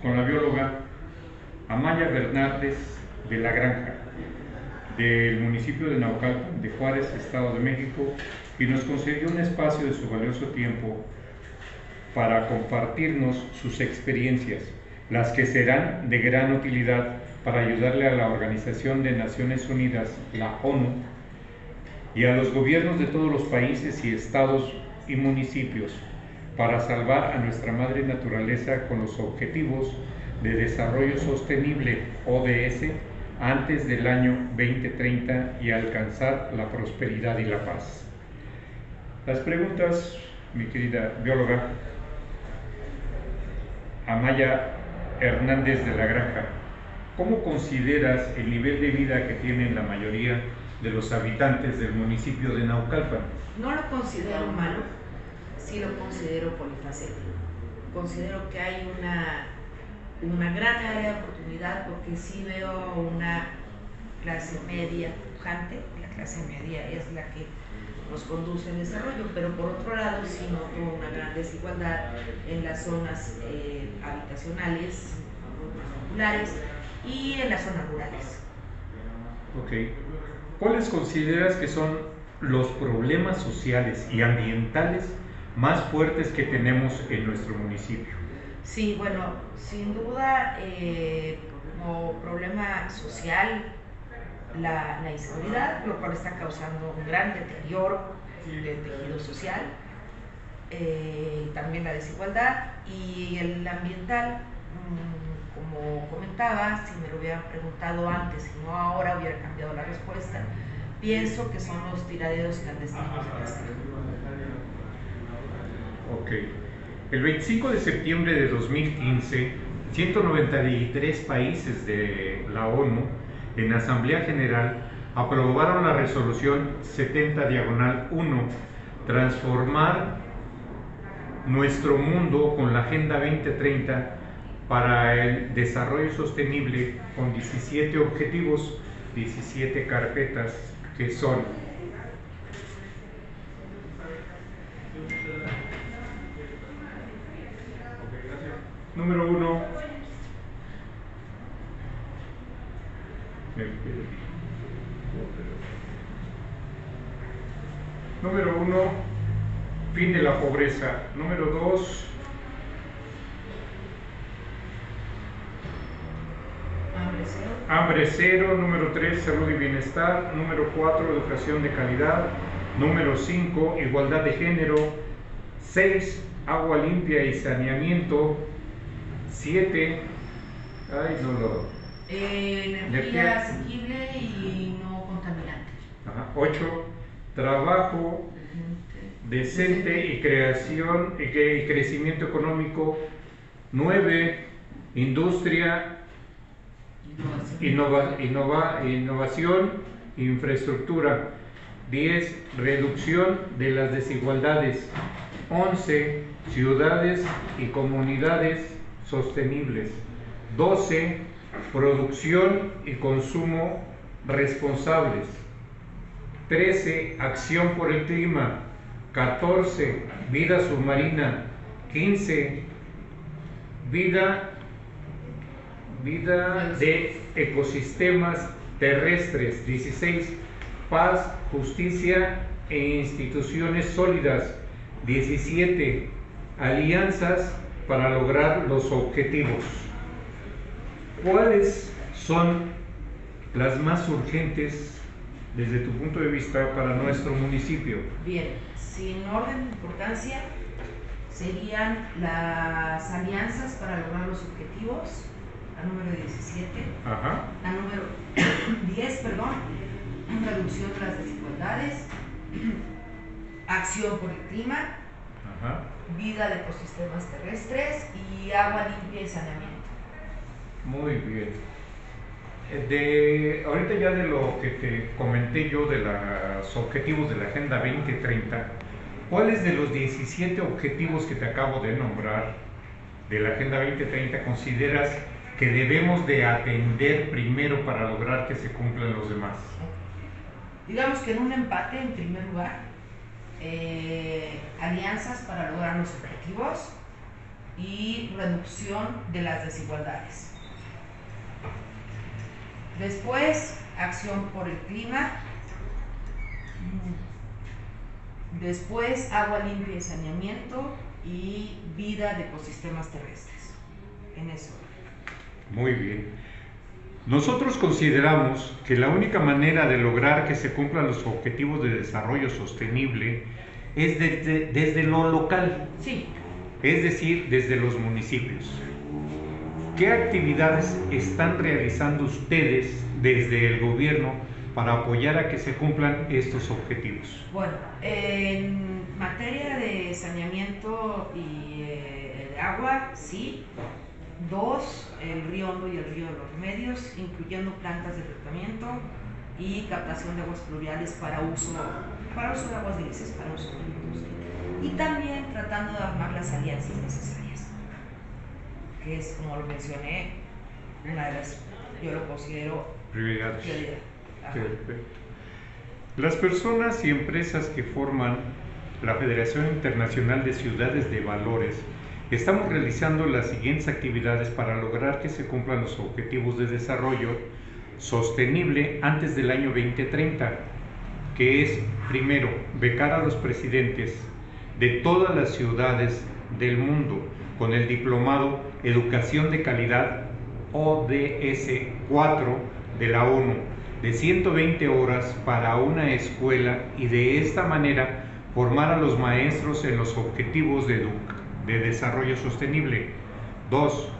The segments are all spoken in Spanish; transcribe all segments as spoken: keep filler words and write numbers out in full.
Con la bióloga Amaya Bernárdez de la Granja, del municipio de Naucalpan de Juárez, Estado de México, y nos concedió un espacio de su valioso tiempo para compartirnos sus experiencias, las que serán de gran utilidad para ayudarle a la Organización de Naciones Unidas, la ONU, y a los gobiernos de todos los países y estados y municipios, para salvar a nuestra madre naturaleza con los Objetivos de Desarrollo Sostenible O D S antes del año veinte treinta y alcanzar la prosperidad y la paz. Las preguntas, mi querida bióloga Amaya Hernández de la Granja: ¿cómo consideras el nivel de vida que tienen la mayoría de los habitantes del municipio de Naucalpan? No lo considero malo. Sí lo considero polifacético. Considero que hay una, una gran área de oportunidad, porque sí veo una clase media pujante. La clase media es la que nos conduce al desarrollo, pero por otro lado sí noto una gran desigualdad en las zonas eh, habitacionales, populares y en las zonas rurales. Okay. ¿Cuáles consideras que son los problemas sociales y ambientales más fuertes que tenemos en nuestro municipio? Sí, bueno, sin duda, eh, como problema social, la, la inseguridad, lo cual está causando un gran deterioro del tejido social, eh, también la desigualdad, y el ambiental, como comentaba, si me lo hubieran preguntado antes y no ahora, hubiera cambiado la respuesta. Pienso que son los tiraderos clandestinos de las calles. Ok. El veinticinco de septiembre de dos mil quince, ciento noventa y tres países de la ONU en Asamblea General aprobaron la resolución setenta diagonal uno, transformar nuestro mundo con la Agenda veinte treinta para el desarrollo sostenible, con diecisiete objetivos, diecisiete carpetas, que son: número uno, número uno, fin de la pobreza. Número dos, hambre cero. Hambre cero. Número tres, salud y bienestar. Número cuatro, educación de calidad. Número cinco, igualdad de género. Seis, agua limpia y saneamiento. siete, ay, no lo. Eh, energía asequible y no contaminante. ocho, trabajo decente, decente y creación y crecimiento económico. nueve, industria, innovación, innova, innova, innovación, infraestructura. diez, reducción de las desigualdades. once, ciudades y comunidades sostenibles. doce, producción y consumo responsables. trece, acción por el clima. catorce, vida submarina. quince, vida, vida de ecosistemas terrestres. dieciséis, paz, justicia e instituciones sólidas. diecisiete, alianzas para lograr los objetivos. ¿Cuáles son las más urgentes desde tu punto de vista para nuestro municipio? Bien, sin orden de importancia serían las alianzas para lograr los objetivos, la número diecisiete. Ajá. La número diez, perdón, reducción de las desigualdades, acción por el clima. Ajá. Vida de ecosistemas terrestres y agua limpia y saneamiento. Muy bien. De, ahorita ya de lo que te comenté yo de los objetivos de la Agenda veinte treinta, ¿cuáles de los diecisiete objetivos que te acabo de nombrar de la Agenda veinte treinta consideras que debemos de atender primero para lograr que se cumplan los demás? Digamos que en un empate, en primer lugar, Eh, alianzas para lograr los objetivos, y reducción de las desigualdades. Después, acción por el clima. Después, agua limpia y saneamiento y vida de ecosistemas terrestres. En eso. Muy bien. Nosotros consideramos que la única manera de lograr que se cumplan los objetivos de desarrollo sostenible es desde, desde lo local. Sí. Es decir, desde los municipios. ¿Qué actividades están realizando ustedes desde el gobierno para apoyar a que se cumplan estos objetivos? Bueno, en materia de saneamiento y eh, el agua, sí. Dos, el río Hondo y el río de los Remedios, incluyendo plantas de tratamiento y captación de aguas pluviales para uso, para uso de aguas grises, para uso de industria. Y también tratando de armar las alianzas necesarias, que es, como lo mencioné, una de las, yo lo considero, prioridades. Prioridad. Perfecto. Las personas y empresas que forman la Federación Internacional de Ciudades de Valores estamos realizando las siguientes actividades para lograr que se cumplan los objetivos de desarrollo sostenible antes del año veinte treinta, que es, primero, becar a los presidentes de todas las ciudades del mundo con el diplomado Educación de Calidad O D S cuatro de la ONU de ciento veinte horas para una escuela, y de esta manera formar a los maestros en los objetivos de, de desarrollo sostenible. Dos.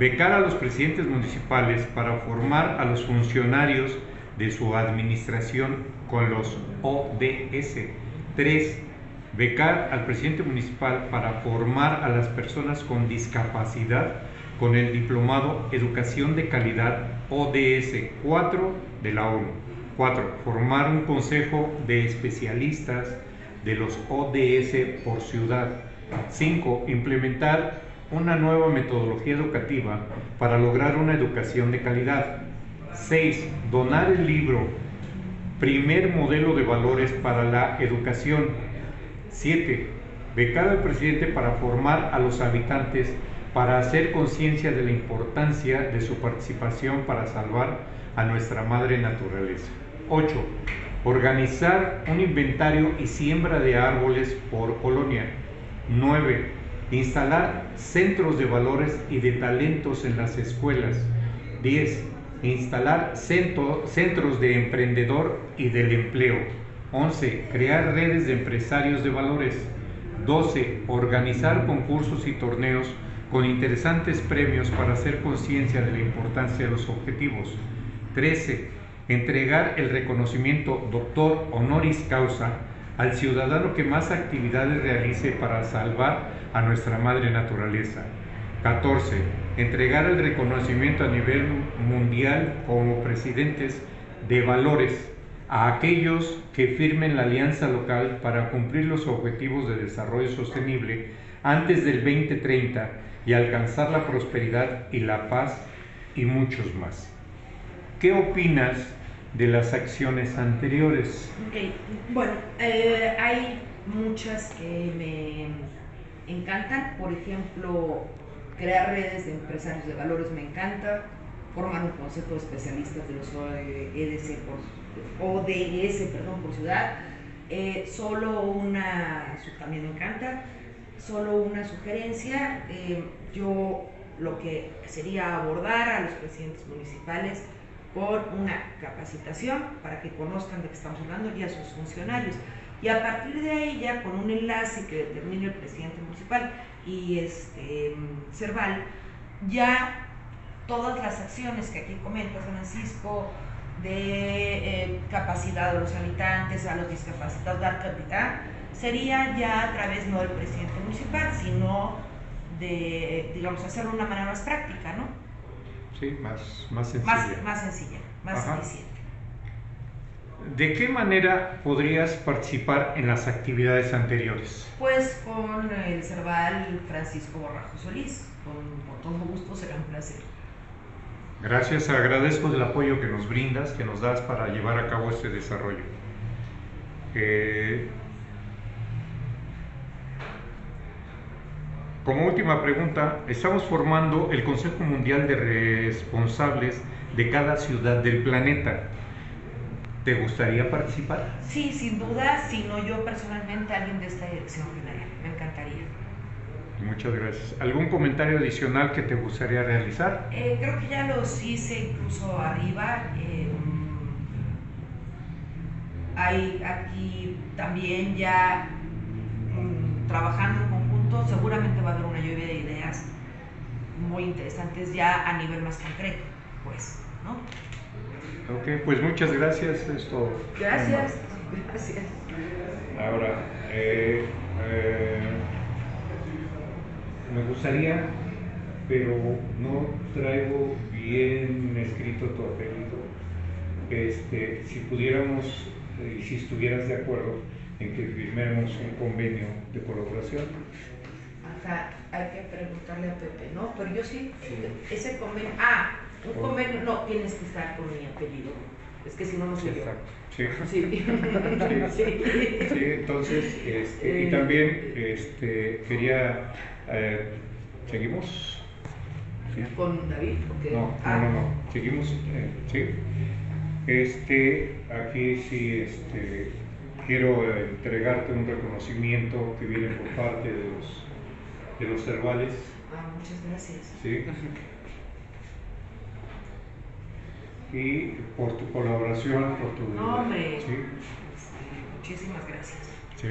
Becar a los presidentes municipales para formar a los funcionarios de su administración con los O D S. Tres. Becar al presidente municipal para formar a las personas con discapacidad con el diplomado Educación de Calidad O D S cuatro de la ONU. Cuatro. Formar un consejo de especialistas de los O D S por ciudad. Cinco. Implementar una nueva metodología educativa para lograr una educación de calidad. Seis. Donar el libro Primer Modelo de Valores para la Educación. Siete. Becar al presidente para formar a los habitantes para hacer conciencia de la importancia de su participación para salvar a nuestra madre naturaleza. Ocho. Organizar un inventario y siembra de árboles por colonia. Nueve. Instalar centros de valores y de talentos en las escuelas. Diez. Instalar centro, centros de emprendedor y del empleo. Once. Crear redes de empresarios de valores. Doce. Organizar concursos y torneos con interesantes premios para hacer conciencia de la importancia de los objetivos. trece. Entregar el reconocimiento doctor honoris causa al ciudadano que más actividades realice para salvar a nuestra madre naturaleza. catorce. Entregar el reconocimiento a nivel mundial como presidentes de valores a aquellos que firmen la alianza local para cumplir los objetivos de desarrollo sostenible antes del veinte treinta y alcanzar la prosperidad y la paz, y muchos más. ¿Qué opinas de las acciones anteriores? Okay. Bueno, eh, hay muchas que me encantan. Por ejemplo, crear redes de empresarios de valores me encanta, formar un consejo de especialistas de los O D S por, O D S, perdón, por ciudad. Eh, solo una, eso también me encanta. Solo una sugerencia, eh, yo lo que sería abordar a los presidentes municipales por una capacitación para que conozcan de qué estamos hablando, y a sus funcionarios, y a partir de ella con un enlace que determine el presidente municipal y este Serval, ya todas las acciones que aquí comenta Francisco de eh, capacidad a los habitantes, a los discapacitados, dar capital, sería ya a través no del presidente municipal, sino de, digamos, hacerlo de una manera más práctica, ¿no? Sí, más, más sencilla. Más, más sencilla, más eficiente. ¿De qué manera podrías participar en las actividades anteriores? Pues con el Serval Francisco Borrajo Solís, con, con todo gusto, será un placer. Gracias, agradezco el apoyo que nos brindas, que nos das para llevar a cabo este desarrollo. Eh, Como última pregunta, estamos formando el Consejo Mundial de Responsables de cada ciudad del planeta. ¿Te gustaría participar? Sí, sin duda, sino yo personalmente, alguien de esta dirección general, me encantaría. Muchas gracias. ¿Algún comentario adicional que te gustaría realizar? Eh, creo que ya los hice incluso arriba. Eh, hay aquí también ya um, trabajando en conjunto, seguramente va a haber una lluvia de ideas muy interesantes ya a nivel más concreto, pues, ¿no? Ok, pues muchas gracias. Esto. Gracias, gracias. Ahora, eh, eh, me gustaría, pero no traigo bien escrito tu apellido. Este, si pudiéramos y eh, si estuvieras de acuerdo en que firmemos un convenio de colaboración. Ajá, hay que preguntarle a Pepe, ¿no? Pero yo sí, sí. Ese convenio. Ah. Un convenio, no, tienes que estar con mi apellido, es que si no, no soy yo. Sí. Sí. Sí. Sí, entonces, este, y también este, quería, eh, ¿seguimos? ¿Sí? ¿Con David? Okay. No, ah. no, no, no, seguimos, eh, sí. Este, aquí sí, este, quiero entregarte un reconocimiento que viene por parte de los, de los Servales. Ah, muchas gracias. Sí. Y por tu colaboración, por tu... No, hombre, ¿sí? Muchísimas gracias. Sí.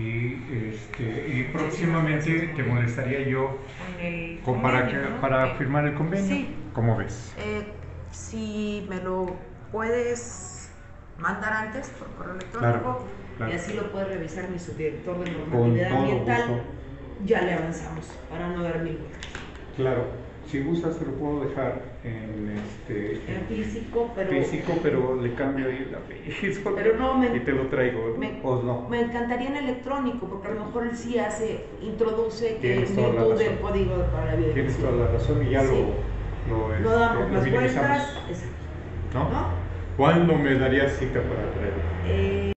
Y, este, y próximamente gracias, te molestaría yo con, para, que, ¿no? para okay. firmar el convenio. Sí. ¿Cómo ves? Eh, si me lo puedes mandar antes por correo electrónico, claro, claro. Y así lo puede revisar mi subdirector de normatividad ambiental. Gusto. Ya le avanzamos para no dar mil vueltas. Claro. Si gustas, te lo puedo dejar en este en físico, pero, físico, pero le cambio ahí la apellido pero no, me, y te lo traigo, ¿no? Me, o no. Me encantaría en electrónico, porque a lo mejor él sí hace, introduce que es virtud del código para la vida. Tienes toda la razón y ya sí. lo, lo, es, lo damos lo, lo minimizamos. Vueltas, ¿no? ¿No? ¿Cuándo me darías cita para traerlo? Eh,